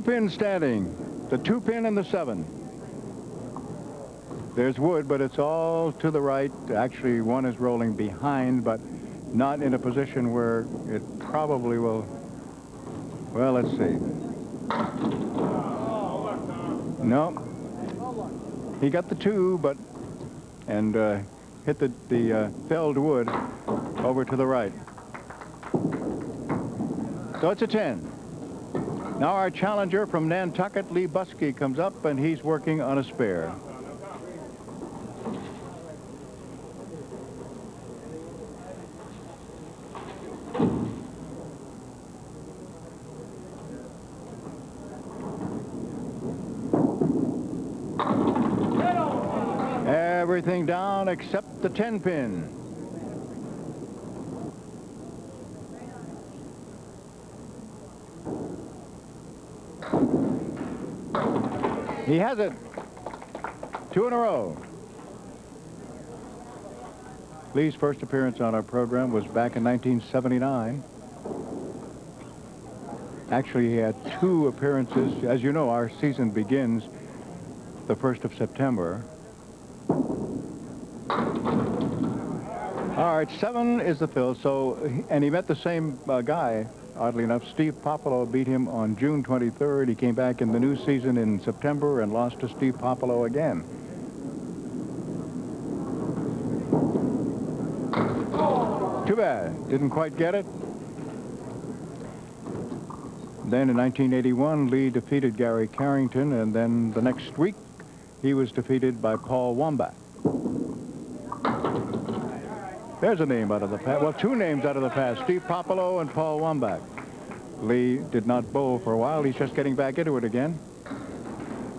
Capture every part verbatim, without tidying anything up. two-pin standing. The two-pin and the seven. There's wood, but it's all to the right. Actually, one is rolling behind, but not in a position where it probably will. Well, let's see. No. He got the two, but and uh, hit the, the uh, felled wood over to the right. So it's a ten. Now our challenger from Nantucket, Lee Buskey, comes up, and he's working on a spare. Everything down except the ten pin. He has it. Two in a row. Lee's first appearance on our program was back in nineteen seventy-nine. Actually, he had two appearances. As you know, our season begins the first of September. All right, seven is the fill, so, and he met the same uh, guy, oddly enough. Steve Popolo beat him on June twenty-third. He came back in the new season in September and lost to Steve Popolo again. Too bad, didn't quite get it. Then in nineteen eighty-one, Lee defeated Gary Carrington, and then the next week, he was defeated by Paul Womback. There's a name out of the past. Well, two names out of the past, Steve Popolo and Paul Womback. Lee did not bowl for a while. He's just getting back into it again.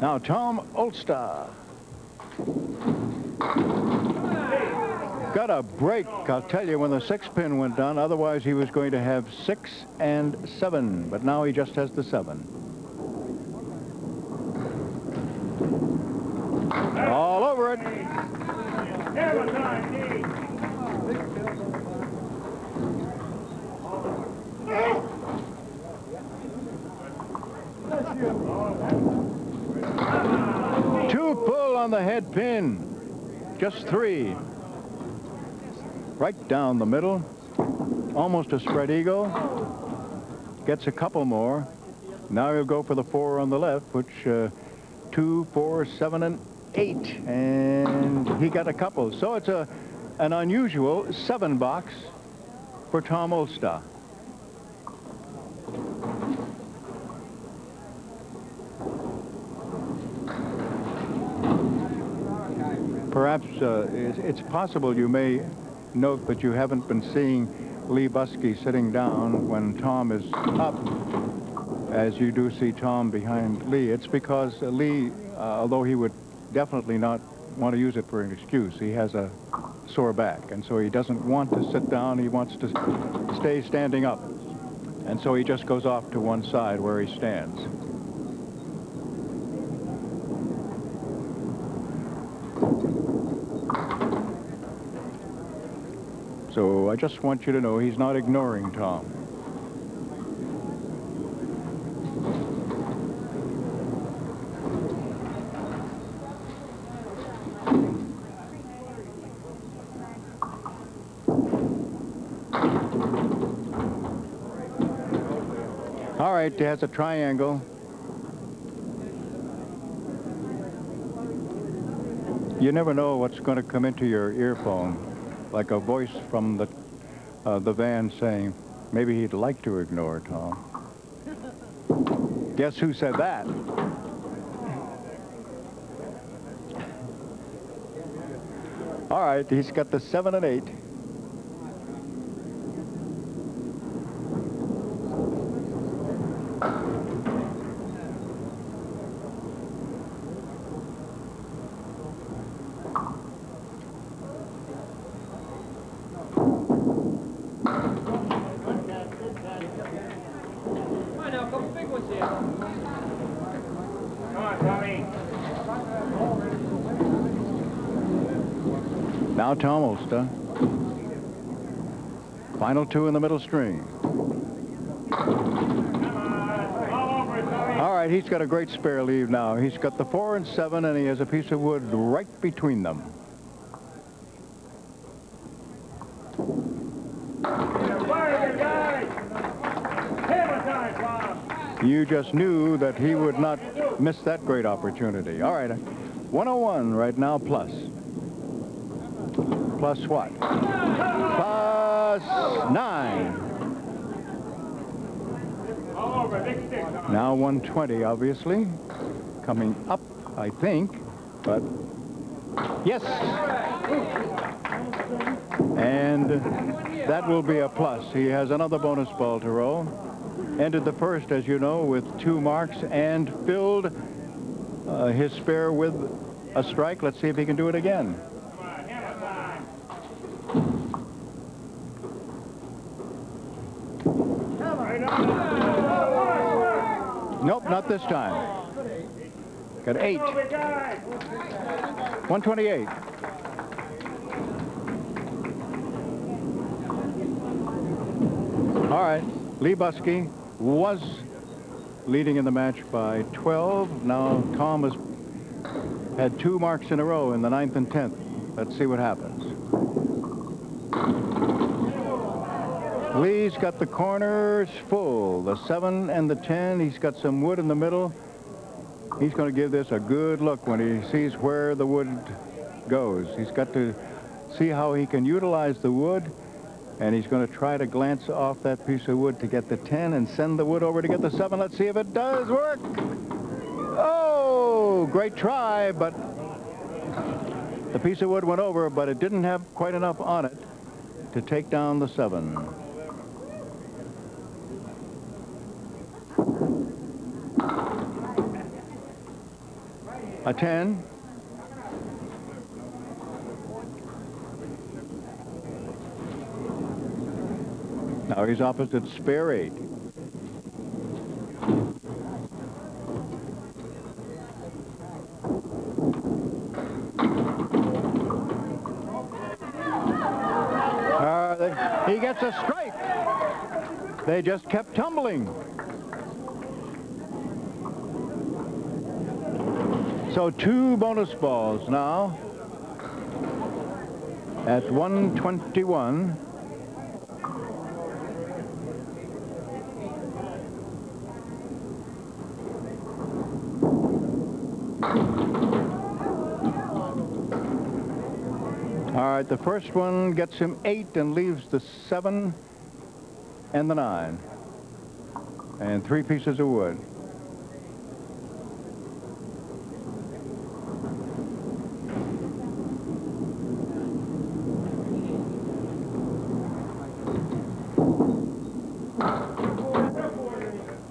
Now, Tom Olszta. Got a break, I'll tell you, when the six pin went down. Otherwise, he was going to have six and seven, but now he just has the seven. All over it. Two pull on the head pin. Just three. Right down the middle. Almost a spread eagle. Gets a couple more. Now he'll go for the four on the left, which uh, two, four, seven, and eight. And he got a couple. So it's a an unusual seven box for Tom Olszta. Perhaps uh, it's possible you may note that you haven't been seeing Lee Buskey sitting down when Tom is up, as you do see Tom behind Lee. It's because uh, Lee, uh, although he would definitely not want to use it for an excuse, he has a sore back, and so he doesn't want to sit down. He wants to stay standing up, and so he just goes off to one side where he stands. So I just want you to know he's not ignoring Tom. All right, that's a triangle. You never know what's going to come into your earphone. Like a voice from the, uh, the van saying, maybe he'd like to ignore Tom. Guess who said that? All right, he's got the seven and eight. Now Tom Olszta. Final two in the middle string. All right. right, he's got a great spare lead now. He's got the four and seven, and he has a piece of wood right between them. You just knew that he would not miss that great opportunity. All right, one oh one right now, plus. Plus what? Plus nine. Now one twenty, obviously. Coming up, I think, but yes. And that will be a plus. He has another bonus ball to roll. Ended the first, as you know, with two marks and filled uh, his spare with a strike. Let's see if he can do it again. Nope, not this time. Got eight. one twenty-eight. All right. Lee Buskey was leading in the match by twelve. Now Tom has had two marks in a row in the ninth and tenth. Let's see what happens. Lee's got the corners full, the seven and the ten. He's got some wood in the middle. He's going to give this a good look when he sees where the wood goes. He's got to see how he can utilize the wood. And he's going to try to glance off that piece of wood to get the ten and send the wood over to get the seven. Let's see if it does work. Oh, great try, but the piece of wood went over, but it didn't have quite enough on it to take down the seven. A ten. Now he's opposite spare eight. Uh, they, he gets a strike. They just kept tumbling. So two bonus balls now at one twenty-one. All right, the first one gets him eight and leaves the seven and the nine and three pieces of wood.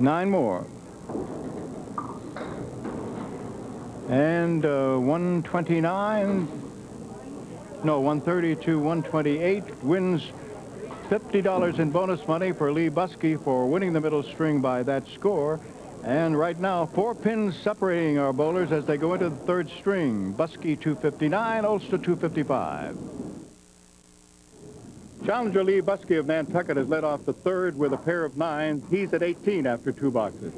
Nine more. And uh, one twenty-nine. No, one thirty to one twenty-eight wins fifty dollars in bonus money for Lee Buskey for winning the middle string by that score. And right now, four pins separating our bowlers as they go into the third string. Buskey two fifty-nine, Olszta two fifty-five. Challenger Lee Buskey of Nantucket has led off the third with a pair of nines. He's at eighteen after two boxes.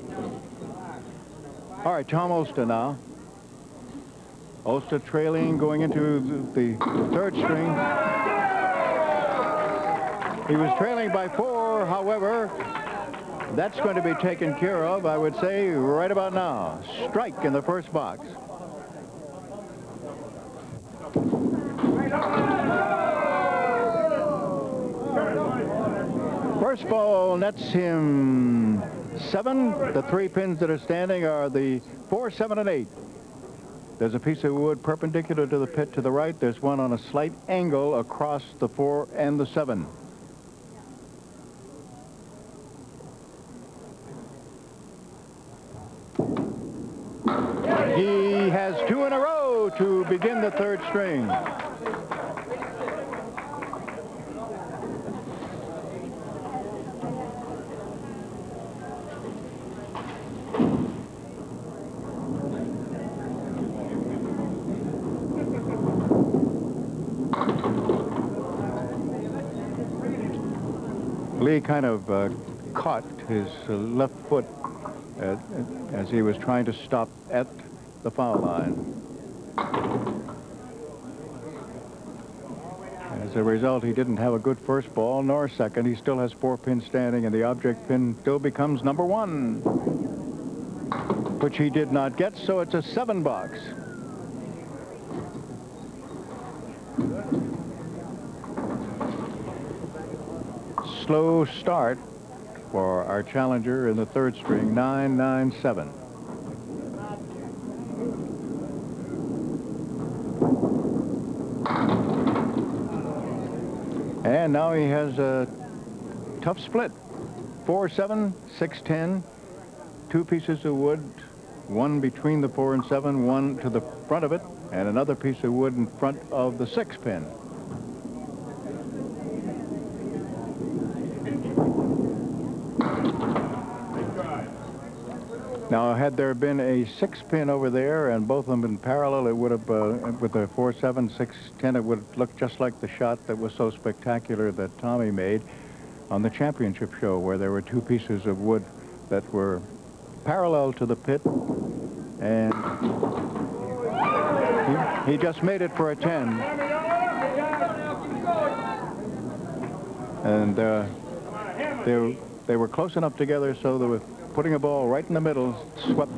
All right, Tom Olszta now. Olszta trailing, going into the third string. He was trailing by four, however. That's going to be taken care of, I would say, right about now. Strike in the first box. First ball nets him seven. The three pins that are standing are the four, seven, and eight. There's a piece of wood perpendicular to the pit to the right. There's one on a slight angle across the four and the seven. He has two in a row to begin the third string. Lee kind of uh, caught his uh, left foot uh, as he was trying to stop at the foul line. As a result, he didn't have a good first ball nor second. He still has four pins standing, and the object pin still becomes number one, which he did not get, so it's a seven box. Slow start for our challenger in the third string, nine nine seven. And now he has a tough split. four seven, six ten, two pieces of wood, one between the four and seven, one to the front of it, and another piece of wood in front of the six pin. Now, had there been a six pin over there and both of them in parallel, it would have, uh, with a four, seven, six, ten, it would look just like the shot that was so spectacular that Tommy made on the championship show, where there were two pieces of wood that were parallel to the pit, and he, he just made it for a ten. And uh, they, they were close enough together so that with putting a ball right in the middle, swept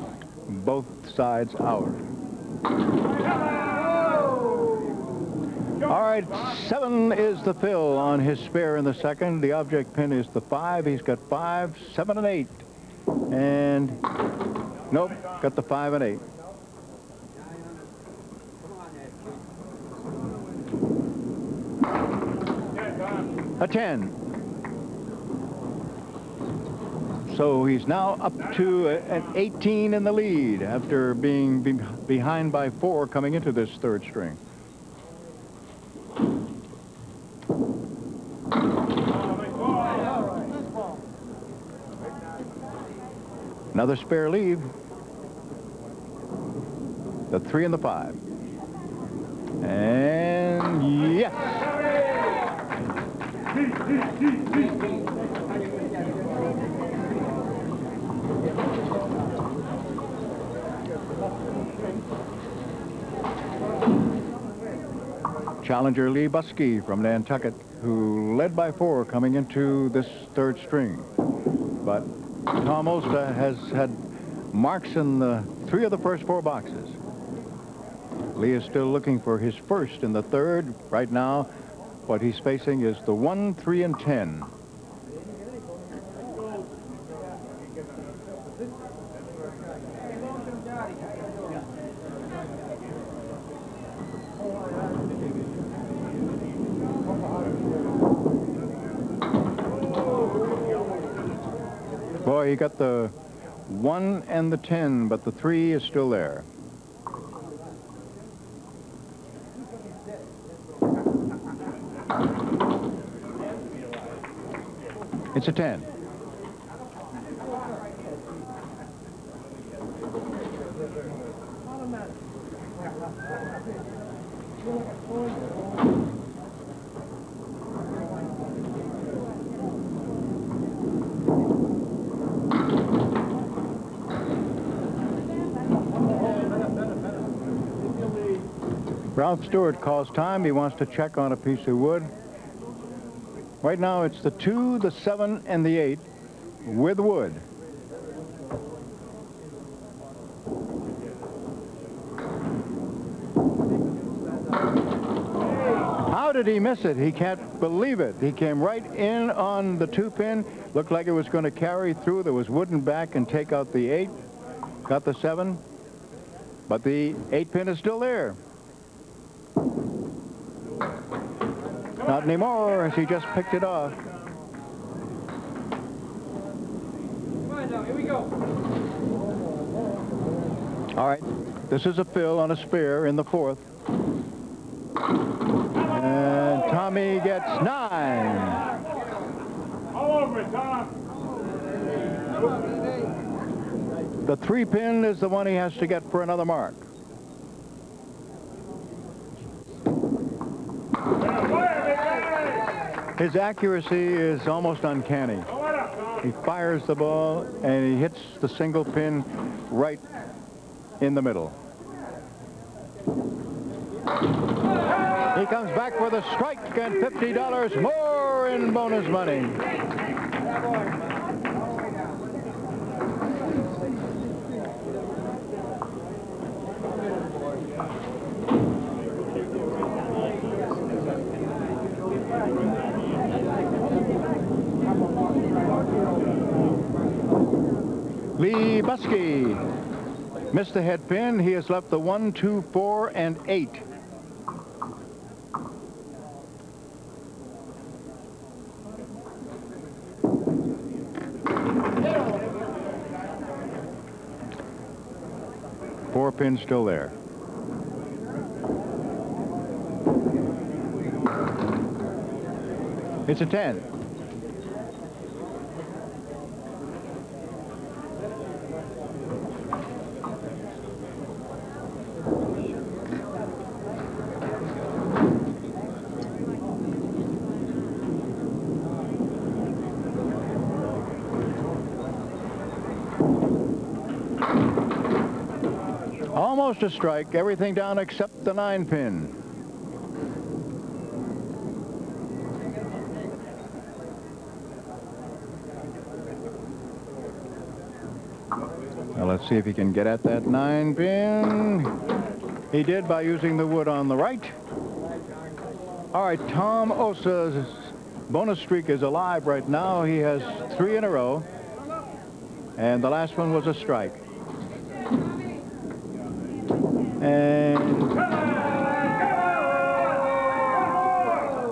both sides out. All right, seven is the fill on his spare in the second. The object pin is the five. He's got five, seven, and eight. And nope, got the five and eight. A ten. So he's now up to an eighteen in the lead after being be behind by four coming into this third string. Another spare lead. The three and the five. And yes. Challenger Lee Buskey from Nantucket, who led by four coming into this third string. But Tom Olszta has had marks in the three of the first four boxes. Lee is still looking for his first in the third. Right now, what he's facing is the one, three, and ten. He got the one and the ten, but the three is still there. It's a ten. Ralph Stewart calls time. He wants to check on a piece of wood. Right now it's the two, the seven, and the eight with wood. How did he miss it? He can't believe it. He came right in on the two pin. Looked like it was going to carry through. There was wood in back and take out the eight. Got the seven. But the eight pin is still there. Not anymore, as he just picked it off. Come on now, here we go. All right, this is a fill on a spare in the fourth. And Tommy gets nine. All over it, Tom. The three pin is the one he has to get for another mark. His accuracy is almost uncanny. He fires the ball, and he hits the single pin right in the middle. He comes back with a strike and fifty dollars more in bonus money. Lee Buskey missed the head pin. He has left the one, two, four, and eight. Four pins still there. It's a ten. Almost a strike, everything down except the nine pin. Well, let's see if he can get at that nine pin. He did by using the wood on the right. All right, Tom Olszta's bonus streak is alive right now. He has three in a row, and the last one was a strike. And get over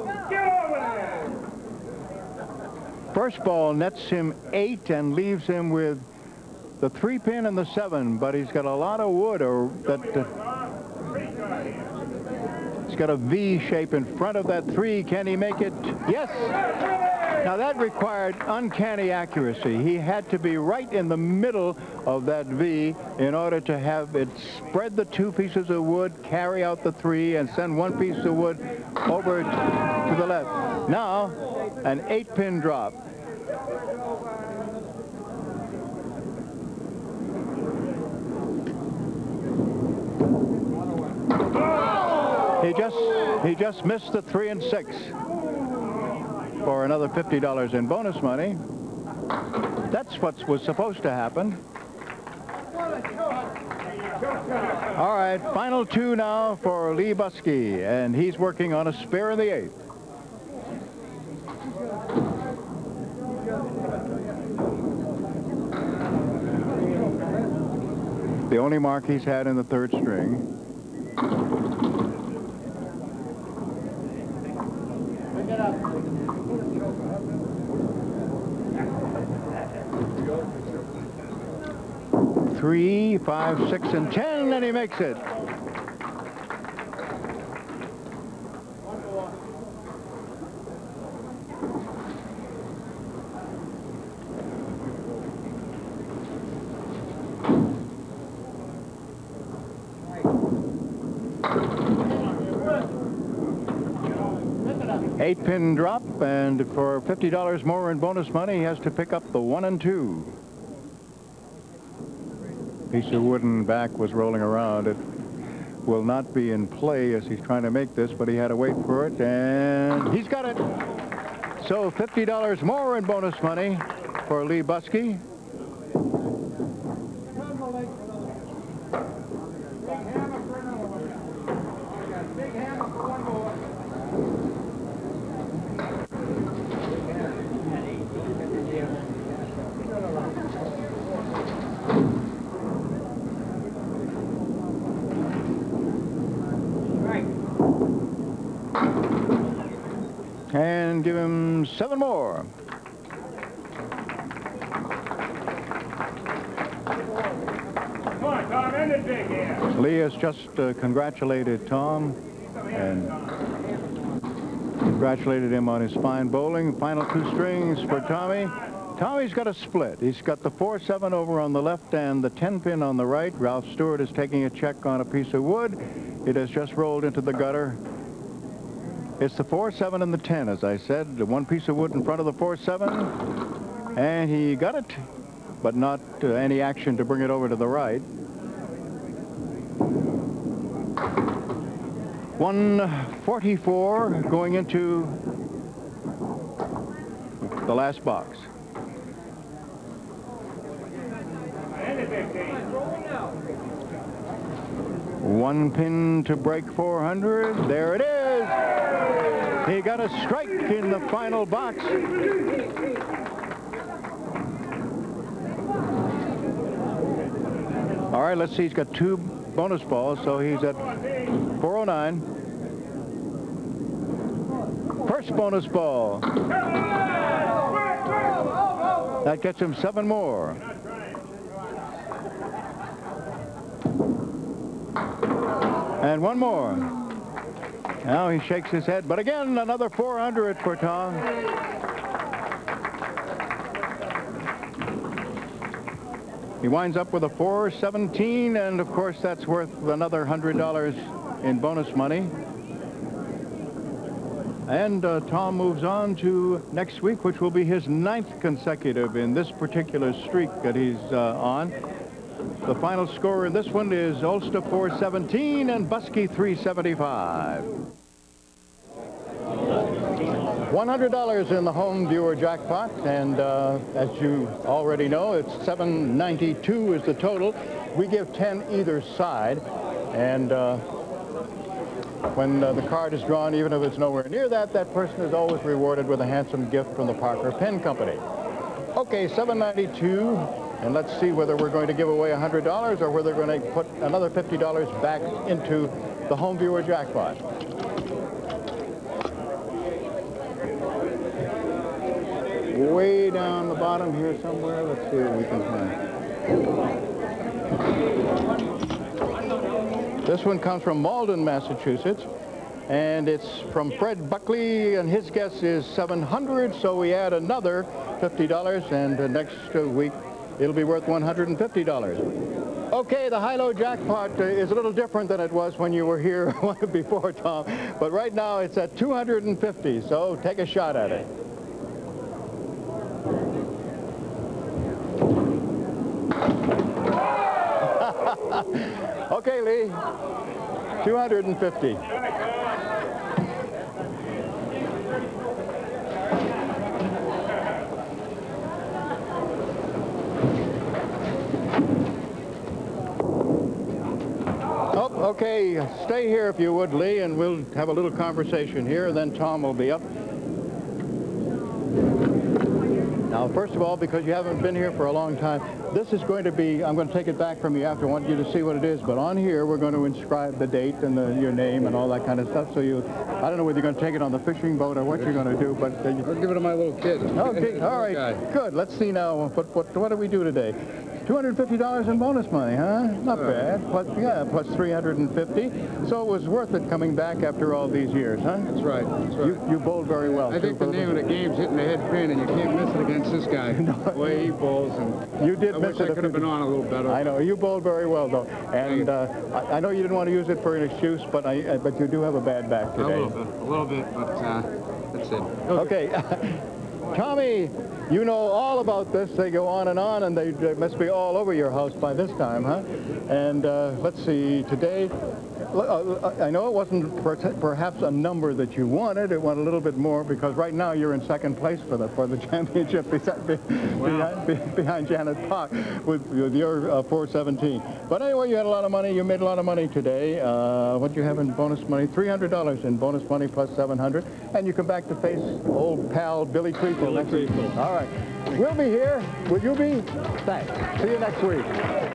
there. Get over there. First ball nets him eight and leaves him with the three pin and the seven, but he's got a lot of wood, or that uh, he's got a V shape in front of that three. Can he make it? Yes. Now that required uncanny accuracy. He had to be right in the middle of that V in order to have it spread the two pieces of wood, carry out the three, and send one piece of wood over to the left. Now, an eight-pin drop. He just, he just missed the three and six. For another fifty dollars in bonus money. That's what was supposed to happen. All right, final two now for Lee Buskey, and he's working on a spare in the eighth. The only mark he's had in the third string. Three, five, six, and ten, and he makes it. Eight pin drop, and for fifty dollars more in bonus money, he has to pick up the one and two. Piece of wooden back was rolling around. It will not be in play as he's trying to make this, but he had to wait for it, and he's got it. So fifty dollars more in bonus money for Lee Buskey. And give him seven more. Come on, Tom, end it big here. Lee has just uh, congratulated Tom and congratulated him on his fine bowling. Final two strings for Tommy. Tommy's got a split. He's got the four seven over on the left and the ten pin on the right. Ralph Stewart is taking a check on a piece of wood. It has just rolled into the gutter. It's the four seven and the ten, as I said. One piece of wood in front of the four seven. And he got it, but not uh, any action to bring it over to the right. one forty-four going into the last box. One pin to break four hundred. There it is. He got a strike in the final box. All right, let's see. He's got two bonus balls, so he's at four oh nine. First bonus ball. That gets him seven more. And one more. Now he shakes his head, but again, another four hundred for Tom. He winds up with a four seventeen, and of course, that's worth another one hundred dollars in bonus money. And uh, Tom moves on to next week, which will be his ninth consecutive in this particular streak that he's uh, on. The final score in this one is Olszta four seventeen and Buskey three seventy-five. one hundred dollars in the home viewer jackpot, and uh, as you already know, it's seven ninety-two is the total. We give ten either side, and uh, when uh, the card is drawn, even if it's nowhere near that, that person is always rewarded with a handsome gift from the Parker Pen Company. Okay, seven ninety-two. And let's see whether we're going to give away one hundred dollars or whether we're going to put another fifty dollars back into the home viewer jackpot. Way down the bottom here somewhere. Let's see what we can find. This one comes from Malden, Massachusetts. And it's from Fred Buckley, and his guess is seven hundred dollars. So we add another fifty dollars, and uh, next uh, week, it'll be worth one hundred fifty dollars. Okay, the high-low jackpot is a little different than it was when you were here before, Tom. But right now, it's at two hundred fifty dollars, so take a shot at it. Okay, Lee, two hundred fifty dollars. Okay, stay here if you would, Lee, and we'll have a little conversation here, and then Tom will be up. Now, first of all, because you haven't been here for a long time, this is going to be, I'm going to take it back from you after, I want you to see what it is, but on here, we're going to inscribe the date and the, your name and all that kind of stuff, so you, I don't know whether you're going to take it on the fishing boat or what you're going to do, but... Uh, you, I'll give it to my little kid. Okay, all right, guy. Good, let's see now, what, what, what do we do today? two hundred fifty dollars in bonus money, huh? Not bad. Plus, yeah, plus three hundred fifty. So it was worth it coming back after all these years, huh? That's right. That's right. You, you bowled very well. I too, think the name of the game's hitting the head pin, and you can't miss it against this guy. No. The way he bowls, and you did I miss wish it. I could have been on a little better. I know you bowled very well though, and uh, I, I know you didn't want to use it for an excuse, but I, but you do have a bad back today. A little bit, a little bit, but uh, that's it. Okay, okay. Tommy. You know all about this. They go on and on, and they, they must be all over your house by this time, huh? And uh, let's see, today, uh, I know it wasn't per perhaps a number that you wanted. It went a little bit more, because right now you're in second place for the, for the championship beside, be, wow. behind, be, behind Janet Park with, with your uh, four seventeen. But anyway, you had a lot of money. You made a lot of money today. Uh, what you have in bonus money? three hundred dollars in bonus money plus seven hundred dollars. And you come back to face old pal Billy Creeple. Billy Creeple. All right. We'll be here. Will you be? Thanks. See you next week.